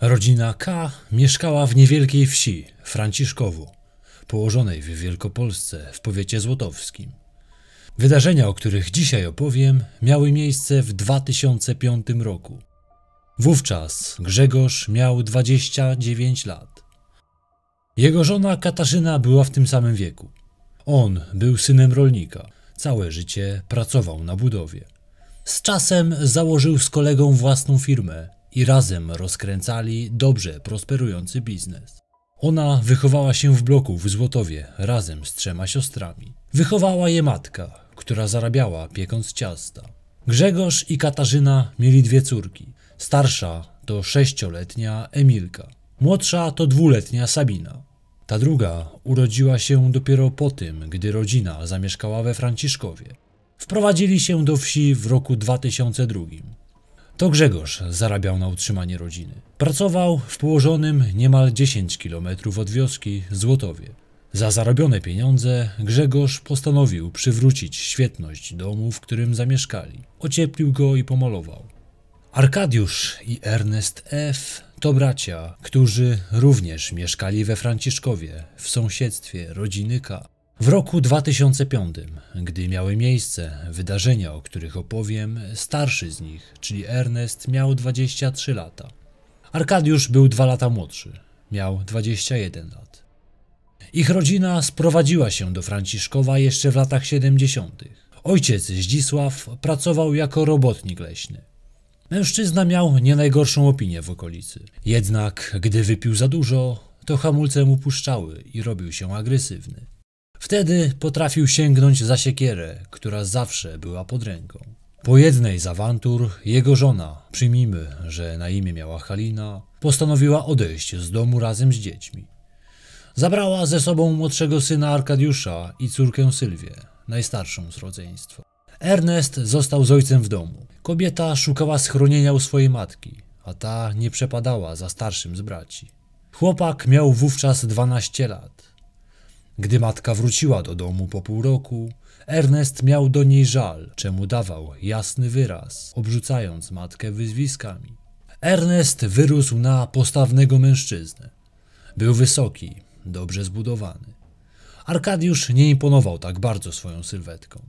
Rodzina K. mieszkała w niewielkiej wsi Franciszkowo, położonej w Wielkopolsce w powiecie złotowskim. Wydarzenia, o których dzisiaj opowiem, miały miejsce w 2005 roku. Wówczas Grzegorz miał 29 lat. Jego żona Katarzyna była w tym samym wieku. On był synem rolnika. Całe życie pracował na budowie. Z czasem założył z kolegą własną firmę i razem rozkręcali dobrze prosperujący biznes. Ona wychowała się w bloku w Złotowie razem z 3 siostrami. Wychowała je matka, która zarabiała piekąc ciasta. Grzegorz i Katarzyna mieli 2 córki. Starsza to 6-letnia Emilka, młodsza to 2-letnia Sabina. Ta druga urodziła się dopiero po tym, gdy rodzina zamieszkała we Franciszkowie. Wprowadzili się do wsi w roku 2002. To Grzegorz zarabiał na utrzymanie rodziny. Pracował w położonym niemal 10 km od wioski Złotowie. Za zarobione pieniądze Grzegorz postanowił przywrócić świetność domu, w którym zamieszkali. Ocieplił go i pomalował. Arkadiusz i Ernest F. to bracia, którzy również mieszkali we Franciszkowie, w sąsiedztwie rodziny K. W roku 2005, gdy miały miejsce wydarzenia, o których opowiem, starszy z nich, czyli Ernest, miał 23 lata. Arkadiusz był 2 lata młodszy, miał 21 lat. Ich rodzina sprowadziła się do Franciszkowa jeszcze w latach 70. Ojciec Zdzisław pracował jako robotnik leśny. Mężczyzna miał nie najgorszą opinię w okolicy. Jednak gdy wypił za dużo, to hamulce mu puszczały i robił się agresywny. Wtedy potrafił sięgnąć za siekierę, która zawsze była pod ręką. Po jednej z awantur jego żona, przyjmijmy, że na imię miała Halina, postanowiła odejść z domu razem z dziećmi. Zabrała ze sobą młodszego syna Arkadiusza i córkę Sylwię, najstarszą z rodzeństwa. Ernest został z ojcem w domu. Kobieta szukała schronienia u swojej matki, a ta nie przepadała za starszym z braci. Chłopak miał wówczas 12 lat. Gdy matka wróciła do domu po pół roku, Ernest miał do niej żal, czemu dawał jasny wyraz, obrzucając matkę wyzwiskami. Ernest wyrósł na postawnego mężczyznę. Był wysoki, dobrze zbudowany. Arkadiusz nie imponował tak bardzo swoją sylwetką.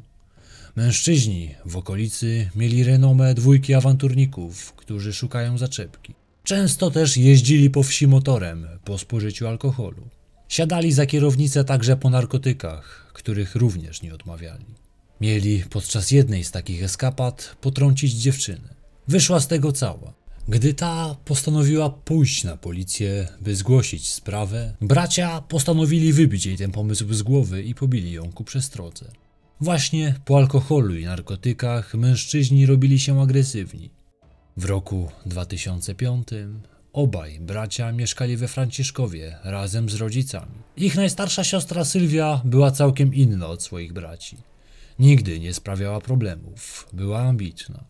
Mężczyźni w okolicy mieli renomę dwójki awanturników, którzy szukają zaczepki. Często też jeździli po wsi motorem po spożyciu alkoholu. Siadali za kierownicę także po narkotykach, których również nie odmawiali. Mieli podczas jednej z takich eskapad potrącić dziewczynę. Wyszła z tego cała. Gdy ta postanowiła pójść na policję, by zgłosić sprawę, bracia postanowili wybić jej ten pomysł z głowy i pobili ją ku przestrodze. Właśnie po alkoholu i narkotykach mężczyźni robili się agresywni. W roku 2005 obaj bracia mieszkali we Franciszkowie razem z rodzicami. Ich najstarsza siostra Sylwia była całkiem inna od swoich braci. Nigdy nie sprawiała problemów, była ambitna.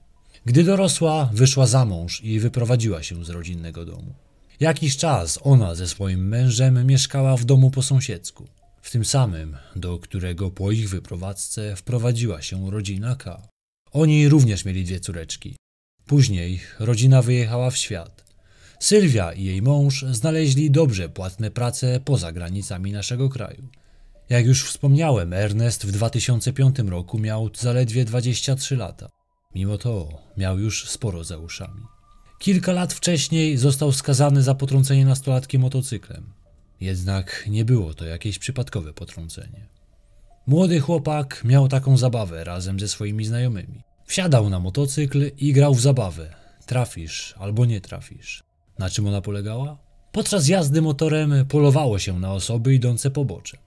Gdy dorosła, wyszła za mąż i wyprowadziła się z rodzinnego domu. Jakiś czas ona ze swoim mężem mieszkała w domu po sąsiedzku. W tym samym, do którego po ich wyprowadzce wprowadziła się rodzina K. Oni również mieli 2 córeczki. Później rodzina wyjechała w świat. Sylwia i jej mąż znaleźli dobrze płatne prace poza granicami naszego kraju. Jak już wspomniałem, Ernest w 2005 roku miał zaledwie 23 lata. Mimo to miał już sporo za uszami. Kilka lat wcześniej został skazany za potrącenie nastolatki motocyklem. Jednak nie było to jakieś przypadkowe potrącenie. Młody chłopak miał taką zabawę razem ze swoimi znajomymi. Wsiadał na motocykl i grał w zabawę. Trafisz albo nie trafisz. Na czym ona polegała? Podczas jazdy motorem polowało się na osoby idące poboczem.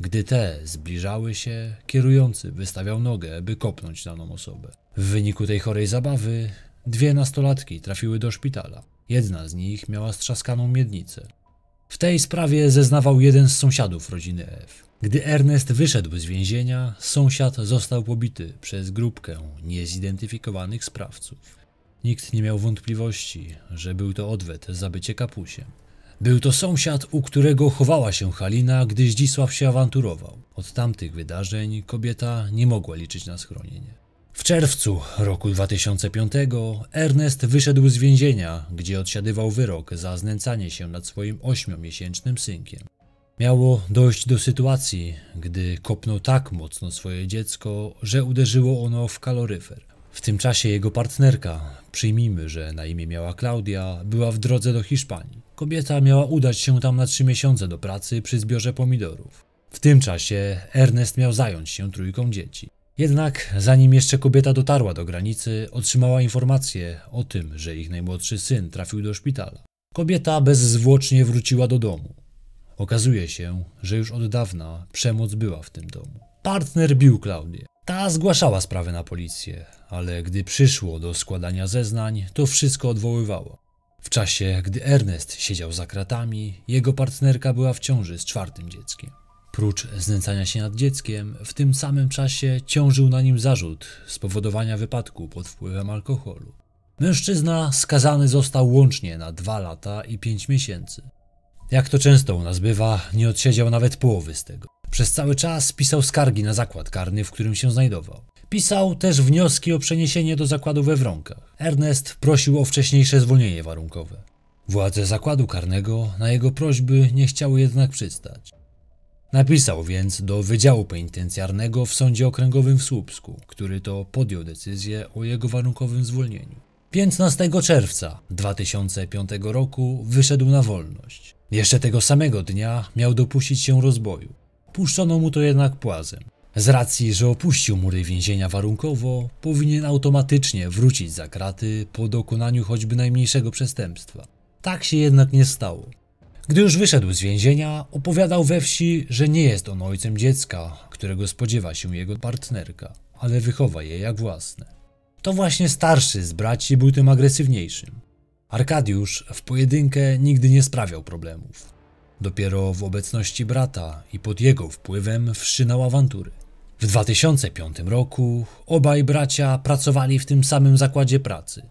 Gdy te zbliżały się, kierujący wystawiał nogę, by kopnąć daną osobę. W wyniku tej chorej zabawy 2 nastolatki trafiły do szpitala. Jedna z nich miała strzaskaną miednicę. W tej sprawie zeznawał jeden z sąsiadów rodziny F. Gdy Ernest wyszedł z więzienia, sąsiad został pobity przez grupkę niezidentyfikowanych sprawców. Nikt nie miał wątpliwości, że był to odwet za bycie kapusiem. Był to sąsiad, u którego chowała się Halina, gdy Zdzisław się awanturował. Od tamtych wydarzeń kobieta nie mogła liczyć na schronienie. W czerwcu roku 2005 Ernest wyszedł z więzienia, gdzie odsiadywał wyrok za znęcanie się nad swoim 8-miesięcznym synkiem. Miało dojść do sytuacji, gdy kopnął tak mocno swoje dziecko, że uderzyło ono w kaloryfer. W tym czasie jego partnerka, przyjmijmy, że na imię miała Klaudia, była w drodze do Hiszpanii. Kobieta miała udać się tam na 3 miesiące do pracy przy zbiorze pomidorów. W tym czasie Ernest miał zająć się trójką dzieci. Jednak zanim jeszcze kobieta dotarła do granicy, otrzymała informację o tym, że ich najmłodszy syn trafił do szpitala. Kobieta bezzwłocznie wróciła do domu. Okazuje się, że już od dawna przemoc była w tym domu. Partner bił Klaudię. Ta zgłaszała sprawę na policję, ale gdy przyszło do składania zeznań, to wszystko odwoływała. W czasie, gdy Ernest siedział za kratami, jego partnerka była w ciąży z 4. dzieckiem. Prócz znęcania się nad dzieckiem, w tym samym czasie ciążył na nim zarzut spowodowania wypadku pod wpływem alkoholu. Mężczyzna skazany został łącznie na 2 lata i 5 miesięcy. Jak to często u nas bywa, nie odsiedział nawet połowy z tego. Przez cały czas pisał skargi na zakład karny, w którym się znajdował. Pisał też wnioski o przeniesienie do zakładu we Wronkach. Ernest prosił o wcześniejsze zwolnienie warunkowe. Władze zakładu karnego na jego prośby nie chciały jednak przystać. Napisał więc do Wydziału Penitencjarnego w Sądzie Okręgowym w Słupsku, który to podjął decyzję o jego warunkowym zwolnieniu. 15 czerwca 2005 roku wyszedł na wolność. Jeszcze tego samego dnia miał dopuścić się rozboju. Puszczono mu to jednak płazem. Z racji, że opuścił mury więzienia warunkowo, powinien automatycznie wrócić za kraty po dokonaniu choćby najmniejszego przestępstwa. Tak się jednak nie stało. Gdy już wyszedł z więzienia, opowiadał we wsi, że nie jest on ojcem dziecka, którego spodziewa się jego partnerka, ale wychowa je jak własne. To właśnie starszy z braci był tym agresywniejszym. Arkadiusz w pojedynkę nigdy nie sprawiał problemów. Dopiero w obecności brata i pod jego wpływem wszczynał awantury. W 2005 roku obaj bracia pracowali w tym samym zakładzie pracy.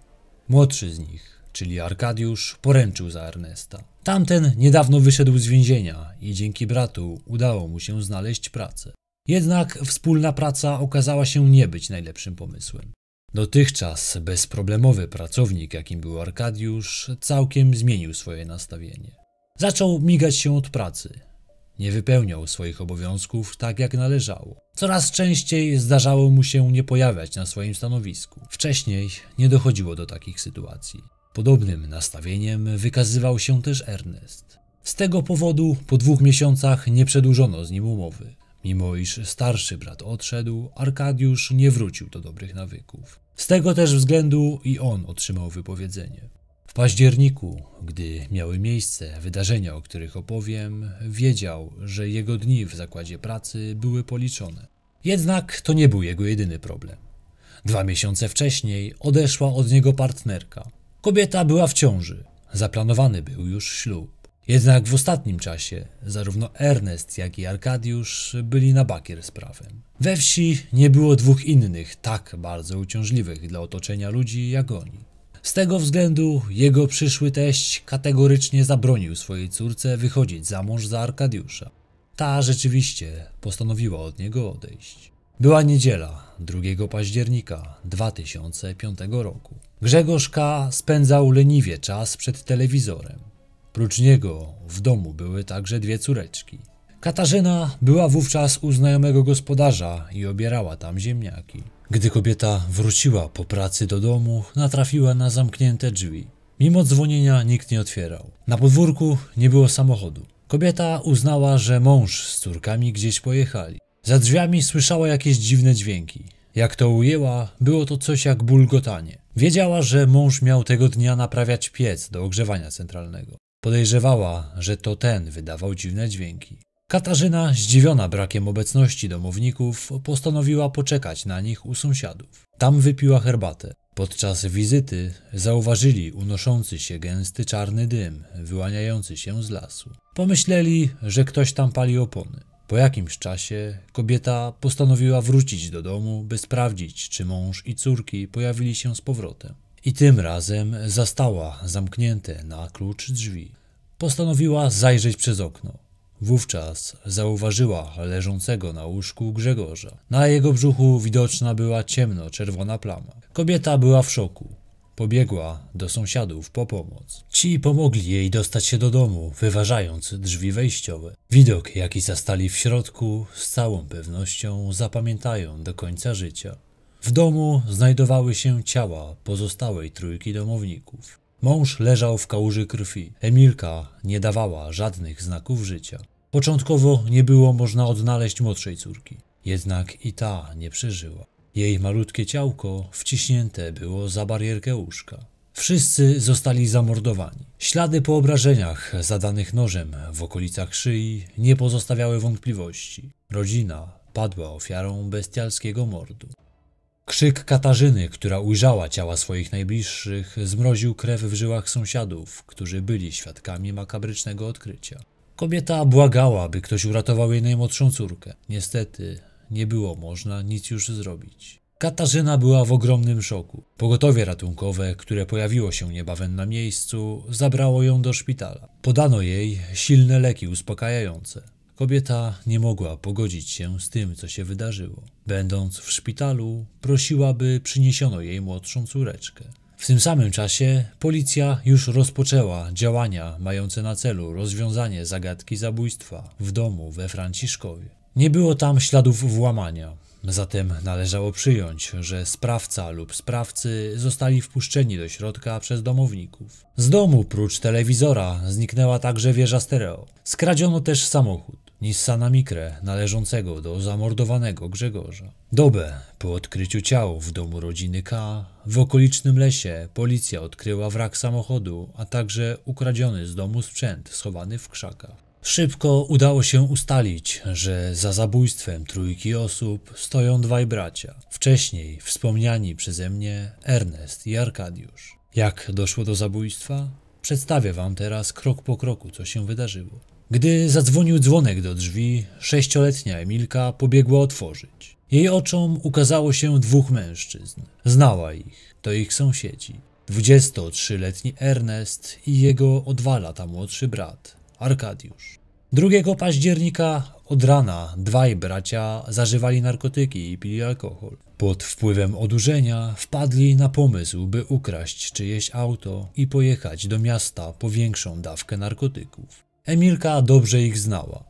Młodszy z nich, czyli Arkadiusz, poręczył za Ernesta. Tamten niedawno wyszedł z więzienia i dzięki bratu udało mu się znaleźć pracę. Jednak wspólna praca okazała się nie być najlepszym pomysłem. Dotychczas bezproblemowy pracownik, jakim był Arkadiusz, całkiem zmienił swoje nastawienie. Zaczął migać się od pracy. Nie wypełniał swoich obowiązków tak jak należało. Coraz częściej zdarzało mu się nie pojawiać na swoim stanowisku. Wcześniej nie dochodziło do takich sytuacji. Podobnym nastawieniem wykazywał się też Ernest. Z tego powodu po 2 miesiącach nie przedłużono z nim umowy. Mimo iż starszy brat odszedł, Arkadiusz nie wrócił do dobrych nawyków. Z tego też względu i on otrzymał wypowiedzenie. W październiku, gdy miały miejsce wydarzenia, o których opowiem, wiedział, że jego dni w zakładzie pracy były policzone. Jednak to nie był jego jedyny problem. 2 miesiące wcześniej odeszła od niego partnerka. Kobieta była w ciąży. Zaplanowany był już ślub. Jednak w ostatnim czasie zarówno Ernest, jak i Arkadiusz byli na bakier z prawem. We wsi nie było 2 innych tak bardzo uciążliwych dla otoczenia ludzi jak oni. Z tego względu jego przyszły teść kategorycznie zabronił swojej córce wychodzić za mąż za Arkadiusza. Ta rzeczywiście postanowiła od niego odejść. Była niedziela, 2 października 2005 roku. Grzegorz K. spędzał leniwie czas przed telewizorem. Prócz niego w domu były także 2 córeczki. Katarzyna była wówczas u znajomego gospodarza i obierała tam ziemniaki. Gdy kobieta wróciła po pracy do domu, natrafiła na zamknięte drzwi. Mimo dzwonienia nikt nie otwierał. Na podwórku nie było samochodu. Kobieta uznała, że mąż z córkami gdzieś pojechali. Za drzwiami słyszała jakieś dziwne dźwięki. Jak to ujęła, było to coś jak bulgotanie. Wiedziała, że mąż miał tego dnia naprawiać piec do ogrzewania centralnego. Podejrzewała, że to ten wydawał dziwne dźwięki. Katarzyna, zdziwiona brakiem obecności domowników, postanowiła poczekać na nich u sąsiadów. Tam wypiła herbatę. Podczas wizyty zauważyli unoszący się gęsty czarny dym, wyłaniający się z lasu. Pomyśleli, że ktoś tam pali opony. Po jakimś czasie kobieta postanowiła wrócić do domu, by sprawdzić, czy mąż i córki pojawili się z powrotem. I tym razem zastała zamknięte na klucz drzwi. Postanowiła zajrzeć przez okno. Wówczas zauważyła leżącego na łóżku Grzegorza. Na jego brzuchu widoczna była ciemno-czerwona plama. Kobieta była w szoku. Pobiegła do sąsiadów po pomoc. Ci pomogli jej dostać się do domu, wyważając drzwi wejściowe. Widok, jaki zastali w środku, z całą pewnością zapamiętają do końca życia. W domu znajdowały się ciała pozostałej trójki domowników. Mąż leżał w kałuży krwi. Emilka nie dawała żadnych znaków życia. Początkowo nie było można odnaleźć młodszej córki. Jednak i ta nie przeżyła. Jej malutkie ciałko wciśnięte było za barierkę łóżka. Wszyscy zostali zamordowani. Ślady po obrażeniach zadanych nożem w okolicach szyi nie pozostawiały wątpliwości. Rodzina padła ofiarą bestialskiego mordu. Krzyk Katarzyny, która ujrzała ciała swoich najbliższych, zmroził krew w żyłach sąsiadów, którzy byli świadkami makabrycznego odkrycia. Kobieta błagała, by ktoś uratował jej najmłodszą córkę. Niestety nie było można nic już zrobić. Katarzyna była w ogromnym szoku. Pogotowie ratunkowe, które pojawiło się niebawem na miejscu, zabrało ją do szpitala. Podano jej silne leki uspokajające. Kobieta nie mogła pogodzić się z tym, co się wydarzyło. Będąc w szpitalu, prosiła, by przyniesiono jej młodszą córeczkę. W tym samym czasie policja już rozpoczęła działania mające na celu rozwiązanie zagadki zabójstwa w domu we Franciszkowie. Nie było tam śladów włamania, zatem należało przyjąć, że sprawca lub sprawcy zostali wpuszczeni do środka przez domowników. Z domu, prócz telewizora, zniknęła także wieża stereo. Skradziono też samochód Nissana Micrę należącego do zamordowanego Grzegorza. Dobę po odkryciu ciał w domu rodziny K w okolicznym lesie policja odkryła wrak samochodu, a także ukradziony z domu sprzęt schowany w krzakach. Szybko udało się ustalić, że za zabójstwem trójki osób stoją dwaj bracia, wcześniej wspomniani przeze mnie Ernest i Arkadiusz. Jak doszło do zabójstwa? Przedstawię wam teraz krok po kroku, co się wydarzyło. Gdy zadzwonił dzwonek do drzwi, 6-letnia Emilka pobiegła otworzyć. Jej oczom ukazało się dwóch mężczyzn. Znała ich, to ich sąsiedzi. 23-letni Ernest i jego o 2 lata młodszy brat, Arkadiusz. 2 października od rana dwaj bracia zażywali narkotyki i pili alkohol. Pod wpływem odurzenia wpadli na pomysł, by ukraść czyjeś auto i pojechać do miasta po większą dawkę narkotyków. Emilka dobrze ich znała.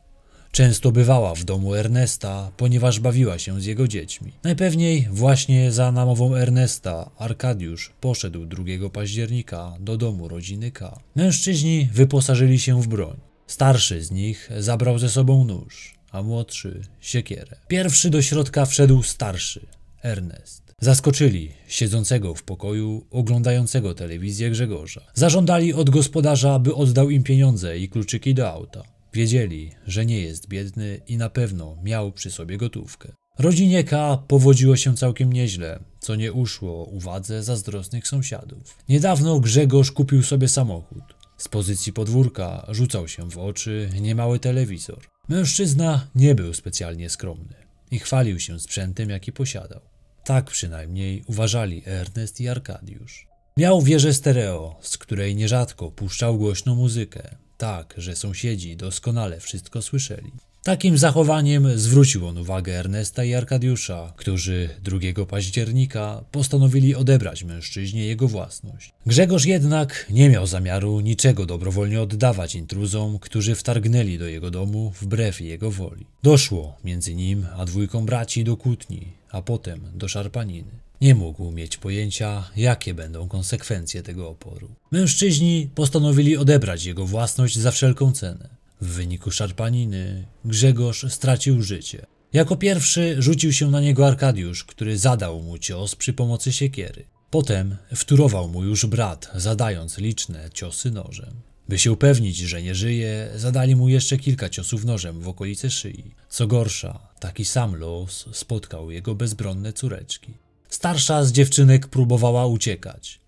Często bywała w domu Ernesta, ponieważ bawiła się z jego dziećmi. Najpewniej właśnie za namową Ernesta Arkadiusz poszedł 2 października do domu rodziny K. Mężczyźni wyposażyli się w broń. Starszy z nich zabrał ze sobą nóż, a młodszy siekierę. Pierwszy do środka wszedł starszy, Ernest. Zaskoczyli siedzącego w pokoju, oglądającego telewizję Grzegorza. Zażądali od gospodarza, by oddał im pieniądze i kluczyki do auta. Wiedzieli, że nie jest biedny i na pewno miał przy sobie gotówkę. Rodzinie K powodziło się całkiem nieźle, co nie uszło uwadze zazdrosnych sąsiadów. Niedawno Grzegorz kupił sobie samochód. Z pozycji podwórka rzucał się w oczy niemały telewizor. Mężczyzna nie był specjalnie skromny i chwalił się sprzętem, jaki posiadał. Tak przynajmniej uważali Ernest i Arkadiusz. Miał wieżę stereo, z której nierzadko puszczał głośną muzykę, tak że sąsiedzi doskonale wszystko słyszeli. Takim zachowaniem zwrócił on uwagę Ernesta i Arkadiusza, którzy 2 października postanowili odebrać mężczyźnie jego własność. Grzegorz jednak nie miał zamiaru niczego dobrowolnie oddawać intruzom, którzy wtargnęli do jego domu wbrew jego woli. Doszło między nim a 2 braci do kłótni, a potem do szarpaniny. Nie mógł mieć pojęcia, jakie będą konsekwencje tego oporu. Mężczyźni postanowili odebrać jego własność za wszelką cenę. W wyniku szarpaniny Grzegorz stracił życie. Jako pierwszy rzucił się na niego Arkadiusz, który zadał mu cios przy pomocy siekiery. Potem wtórował mu już brat, zadając liczne ciosy nożem. By się upewnić, że nie żyje, zadali mu jeszcze kilka ciosów nożem w okolice szyi. Co gorsza, taki sam los spotkał jego bezbronne córeczki. Starsza z dziewczynek próbowała uciekać.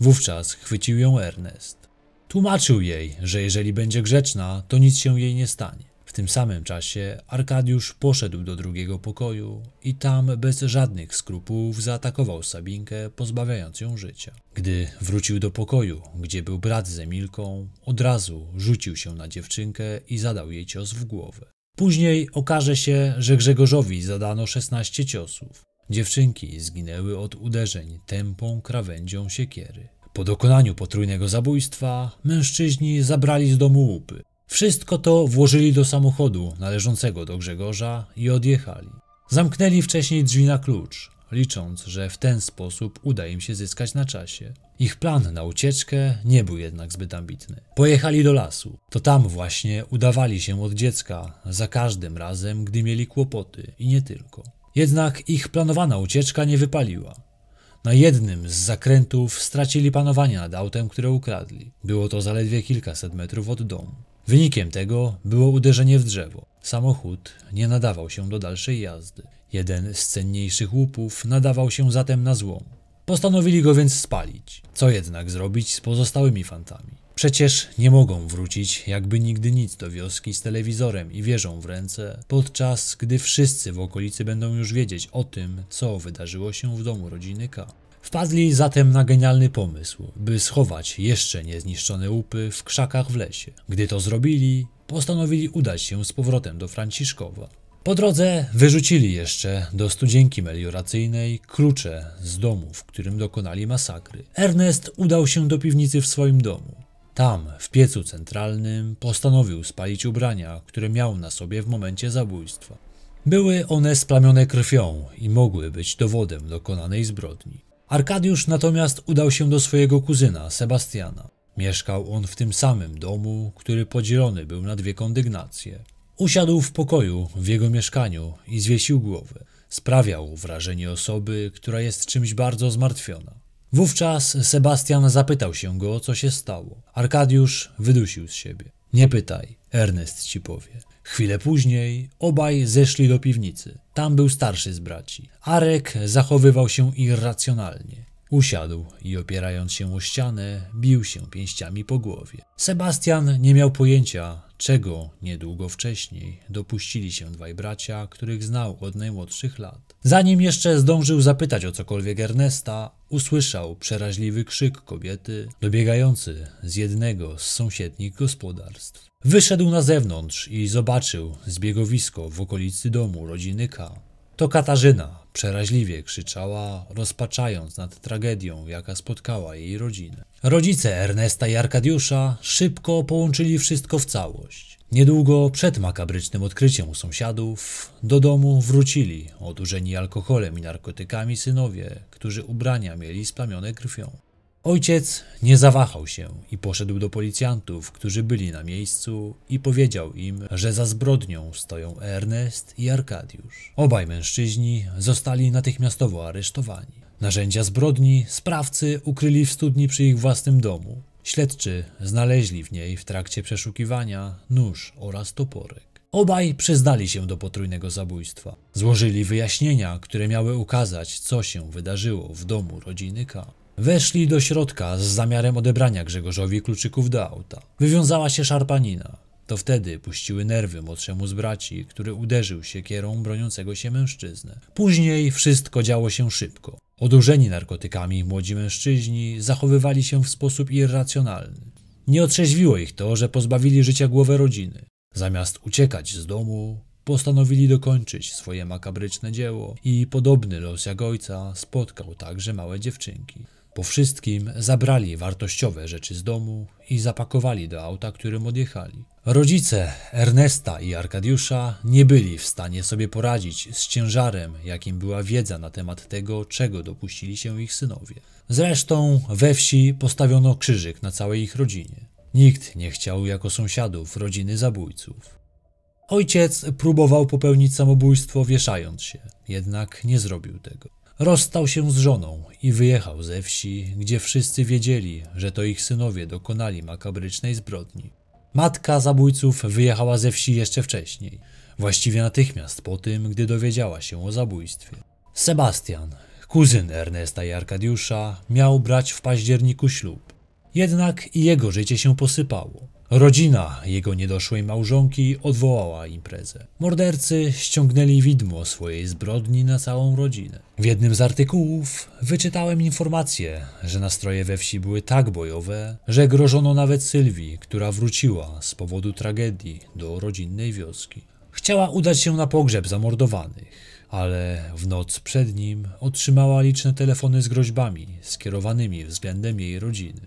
Wówczas chwycił ją Ernest. Tłumaczył jej, że jeżeli będzie grzeczna, to nic się jej nie stanie. W tym samym czasie Arkadiusz poszedł do drugiego pokoju i tam bez żadnych skrupułów zaatakował Sabinkę, pozbawiając ją życia. Gdy wrócił do pokoju, gdzie był brat z Emilką, od razu rzucił się na dziewczynkę i zadał jej cios w głowę. Później okaże się, że Grzegorzowi zadano 16 ciosów. Dziewczynki zginęły od uderzeń tępą krawędzią siekiery. Po dokonaniu potrójnego zabójstwa mężczyźni zabrali z domu łupy. Wszystko to włożyli do samochodu należącego do Grzegorza i odjechali. Zamknęli wcześniej drzwi na klucz, licząc, że w ten sposób uda im się zyskać na czasie. Ich plan na ucieczkę nie był jednak zbyt ambitny. Pojechali do lasu. To tam właśnie udawali się od dziecka za każdym razem, gdy mieli kłopoty i nie tylko. Jednak ich planowana ucieczka nie wypaliła. Na jednym z zakrętów stracili panowanie nad autem, które ukradli. Było to zaledwie kilkaset metrów od domu. Wynikiem tego było uderzenie w drzewo. Samochód nie nadawał się do dalszej jazdy. Jeden z cenniejszych łupów nadawał się zatem na złom. Postanowili go więc spalić. Co jednak zrobić z pozostałymi fantami? Przecież nie mogą wrócić jakby nigdy nic do wioski z telewizorem i wieżą w ręce, podczas gdy wszyscy w okolicy będą już wiedzieć o tym, co wydarzyło się w domu rodziny K. Wpadli zatem na genialny pomysł, by schować jeszcze niezniszczone łupy w krzakach w lesie. Gdy to zrobili, postanowili udać się z powrotem do Franciszkowa. Po drodze wyrzucili jeszcze do studzienki melioracyjnej klucze z domu, w którym dokonali masakry. Ernest udał się do piwnicy w swoim domu. Tam, w piecu centralnym, postanowił spalić ubrania, które miał na sobie w momencie zabójstwa. Były one splamione krwią i mogły być dowodem dokonanej zbrodni. Arkadiusz natomiast udał się do swojego kuzyna, Sebastiana. Mieszkał on w tym samym domu, który podzielony był na dwie kondygnacje. Usiadł w pokoju w jego mieszkaniu i zwiesił głowę. Sprawiał wrażenie osoby, która jest czymś bardzo zmartwiona. Wówczas Sebastian zapytał się go, co się stało. Arkadiusz wydusił z siebie. Nie pytaj, Ernest ci powie. Chwilę później obaj zeszli do piwnicy. Tam był starszy z braci. Arek zachowywał się irracjonalnie. Usiadł i opierając się o ścianę, bił się pięściami po głowie. Sebastian nie miał pojęcia, czego niedługo wcześniej dopuścili się dwaj bracia, których znał od najmłodszych lat. Zanim jeszcze zdążył zapytać o cokolwiek Ernesta, usłyszał przeraźliwy krzyk kobiety, dobiegający z jednego z sąsiednich gospodarstw. Wyszedł na zewnątrz i zobaczył zbiegowisko w okolicy domu rodziny K. To Katarzyna przeraźliwie krzyczała, rozpaczając nad tragedią, jaka spotkała jej rodzinę. Rodzice Ernesta i Arkadiusza szybko połączyli wszystko w całość. Niedługo przed makabrycznym odkryciem u sąsiadów do domu wrócili odurzeni alkoholem i narkotykami synowie, którzy ubrania mieli splamione krwią. Ojciec nie zawahał się i poszedł do policjantów, którzy byli na miejscu i powiedział im, że za zbrodnią stoją Ernest i Arkadiusz. Obaj mężczyźni zostali natychmiastowo aresztowani. Narzędzia zbrodni sprawcy ukryli w studni przy ich własnym domu. Śledczy znaleźli w niej w trakcie przeszukiwania nóż oraz toporek. Obaj przyznali się do potrójnego zabójstwa. Złożyli wyjaśnienia, które miały ukazać, co się wydarzyło w domu rodziny K. Weszli do środka z zamiarem odebrania Grzegorzowi kluczyków do auta. Wywiązała się szarpanina. To wtedy puściły nerwy młodszemu z braci, który uderzył siekierą broniącego się mężczyznę. Później wszystko działo się szybko. Odurzeni narkotykami młodzi mężczyźni zachowywali się w sposób irracjonalny. Nie otrzeźwiło ich to, że pozbawili życia głowę rodziny. Zamiast uciekać z domu, postanowili dokończyć swoje makabryczne dzieło i podobny los jak ojca spotkał także małe dziewczynki. Po wszystkim zabrali wartościowe rzeczy z domu i zapakowali do auta, którym odjechali. Rodzice Ernesta i Arkadiusza nie byli w stanie sobie poradzić z ciężarem, jakim była wiedza na temat tego, czego dopuścili się ich synowie. Zresztą we wsi postawiono krzyżyk na całej ich rodzinie. Nikt nie chciał jako sąsiadów rodziny zabójców. Ojciec próbował popełnić samobójstwo wieszając się, jednak nie zrobił tego. Rozstał się z żoną i wyjechał ze wsi, gdzie wszyscy wiedzieli, że to ich synowie dokonali makabrycznej zbrodni. Matka zabójców wyjechała ze wsi jeszcze wcześniej, właściwie natychmiast po tym, gdy dowiedziała się o zabójstwie. Sebastian, kuzyn Ernesta i Arkadiusza, miał brać w październiku ślub. Jednak i jego życie się posypało. Rodzina jego niedoszłej małżonki odwołała imprezę. Mordercy ściągnęli widmo swojej zbrodni na całą rodzinę. W jednym z artykułów wyczytałem informację, że nastroje we wsi były tak bojowe, że grożono nawet Sylwii, która wróciła z powodu tragedii do rodzinnej wioski. Chciała udać się na pogrzeb zamordowanych, ale w noc przed nim otrzymała liczne telefony z groźbami skierowanymi względem jej rodziny.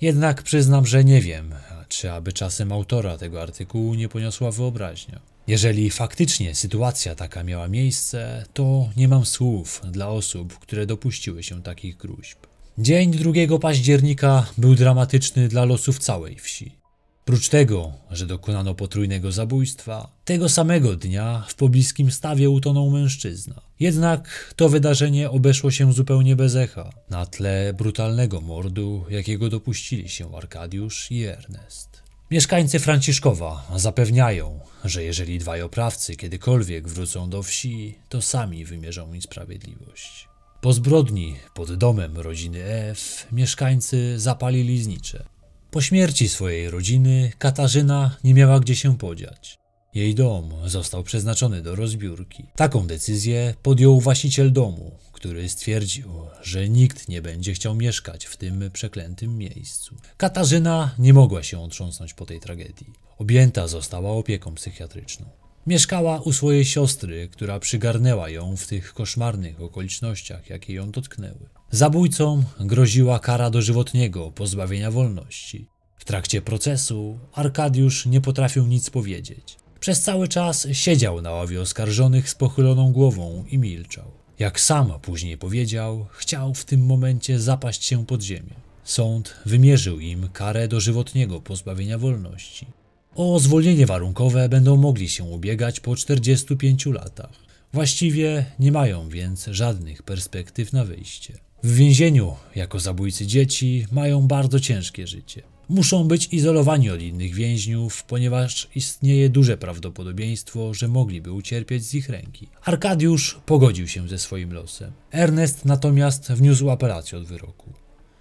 Jednak przyznam, że nie wiem, czy aby czasem autora tego artykułu nie poniosła wyobraźnia. Jeżeli faktycznie sytuacja taka miała miejsce, to nie mam słów dla osób, które dopuściły się takich gruźb. Dzień 2 października był dramatyczny dla losów całej wsi. Prócz tego, że dokonano potrójnego zabójstwa, tego samego dnia w pobliskim stawie utonął mężczyzna. Jednak to wydarzenie obeszło się zupełnie bez echa, na tle brutalnego mordu, jakiego dopuścili się Arkadiusz i Ernest. Mieszkańcy Franciszkowa zapewniają, że jeżeli dwaj oprawcy kiedykolwiek wrócą do wsi, to sami wymierzą im sprawiedliwość. Po zbrodni pod domem rodziny F mieszkańcy zapalili znicze. Po śmierci swojej rodziny Katarzyna nie miała gdzie się podziać. Jej dom został przeznaczony do rozbiórki. Taką decyzję podjął właściciel domu, który stwierdził, że nikt nie będzie chciał mieszkać w tym przeklętym miejscu. Katarzyna nie mogła się otrząsnąć po tej tragedii. Objęta została opieką psychiatryczną. Mieszkała u swojej siostry, która przygarnęła ją w tych koszmarnych okolicznościach, jakie ją dotknęły. Zabójcom groziła kara dożywotniego pozbawienia wolności. W trakcie procesu Arkadiusz nie potrafił nic powiedzieć. Przez cały czas siedział na ławie oskarżonych z pochyloną głową i milczał. Jak sam później powiedział, chciał w tym momencie zapaść się pod ziemię. Sąd wymierzył im karę dożywotniego pozbawienia wolności. O zwolnienie warunkowe będą mogli się ubiegać po 45 latach. Właściwie nie mają więc żadnych perspektyw na wyjście. W więzieniu, jako zabójcy dzieci, mają bardzo ciężkie życie. Muszą być izolowani od innych więźniów, ponieważ istnieje duże prawdopodobieństwo, że mogliby ucierpieć z ich ręki. Arkadiusz pogodził się ze swoim losem. Ernest natomiast wniósł apelację od wyroku.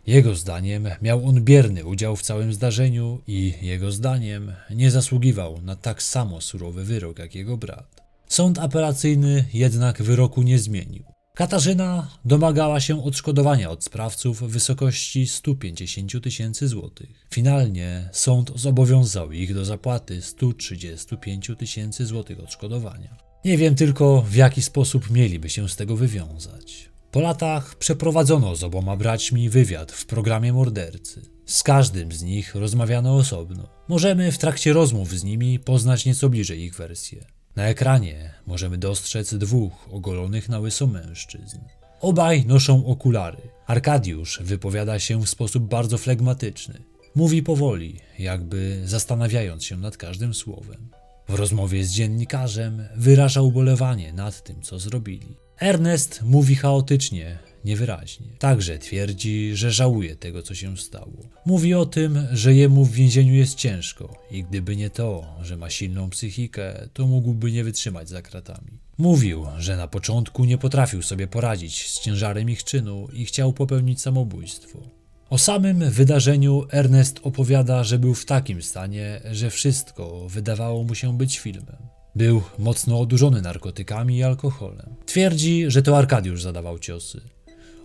Jego zdaniem miał on bierny udział w całym zdarzeniu i jego zdaniem nie zasługiwał na tak samo surowy wyrok jak jego brat. Sąd apelacyjny jednak wyroku nie zmienił. Katarzyna domagała się odszkodowania od sprawców w wysokości 150 000 złotych. Finalnie sąd zobowiązał ich do zapłaty 135 000 złotych odszkodowania. Nie wiem tylko, w jaki sposób mieliby się z tego wywiązać. Po latach przeprowadzono z oboma braćmi wywiad w programie Mordercy. Z każdym z nich rozmawiano osobno. Możemy w trakcie rozmów z nimi poznać nieco bliżej ich wersję. Na ekranie możemy dostrzec dwóch ogolonych na łyso mężczyzn. Obaj noszą okulary. Arkadiusz wypowiada się w sposób bardzo flegmatyczny. Mówi powoli, jakby zastanawiając się nad każdym słowem. W rozmowie z dziennikarzem wyraża ubolewanie nad tym, co zrobili. Ernest mówi chaotycznie, niewyraźnie. Także twierdzi, że żałuje tego, co się stało. Mówi o tym, że jemu w więzieniu jest ciężko i gdyby nie to, że ma silną psychikę, to mógłby nie wytrzymać za kratami. Mówił, że na początku nie potrafił sobie poradzić z ciężarem ich czynu i chciał popełnić samobójstwo. O samym wydarzeniu Ernest opowiada, że był w takim stanie, że wszystko wydawało mu się być filmem. Był mocno odurzony narkotykami i alkoholem. Twierdzi, że to Arkadiusz zadawał ciosy.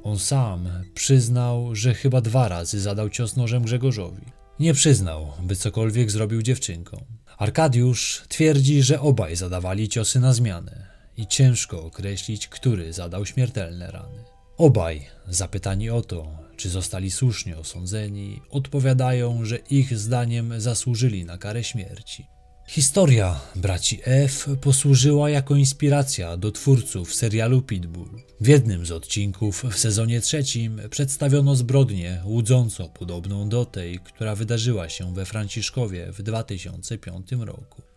On sam przyznał, że chyba 2 razy zadał cios nożem Grzegorzowi. Nie przyznał, by cokolwiek zrobił dziewczynkom. Arkadiusz twierdzi, że obaj zadawali ciosy na zmianę i ciężko określić, który zadał śmiertelne rany. Obaj, zapytani o to, czy zostali słusznie osądzeni, odpowiadają, że ich zdaniem zasłużyli na karę śmierci. Historia braci F posłużyła jako inspiracja do twórców serialu Pitbull. W jednym z odcinków w sezonie 3 przedstawiono zbrodnię łudząco podobną do tej, która wydarzyła się we Franciszkowie w 2005 roku.